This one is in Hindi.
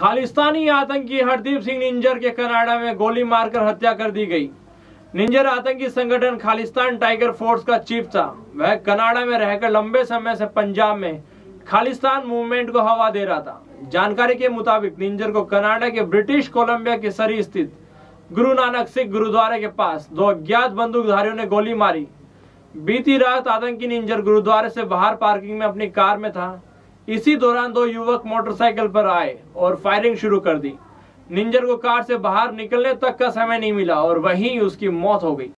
खालिस्तानी आतंकी हरदीप सिंह निंजर के कनाडा में गोली मारकर हत्या कर दी गई। निंजर आतंकी संगठन खालिस्तान टाइगर फोर्स का चीफ था। वह कनाडा में रहकर लंबे समय से पंजाब में खालिस्तान मूवमेंट को हवा दे रहा था। जानकारी के मुताबिक निंजर को कनाडा के ब्रिटिश कोलंबिया के सरी स्थित गुरु नानक सिंह गुरुद्वारे के पास दो अज्ञात बंदूकधारियों ने गोली मारी। बीती रात आतंकी निंजर गुरुद्वारे से बाहर पार्किंग में अपनी कार में था। इसी दौरान दो युवक मोटरसाइकिल पर आए और फायरिंग शुरू कर दी। निंजर को कार से बाहर निकलने तक का समय नहीं मिला और वहीं उसकी मौत हो गई।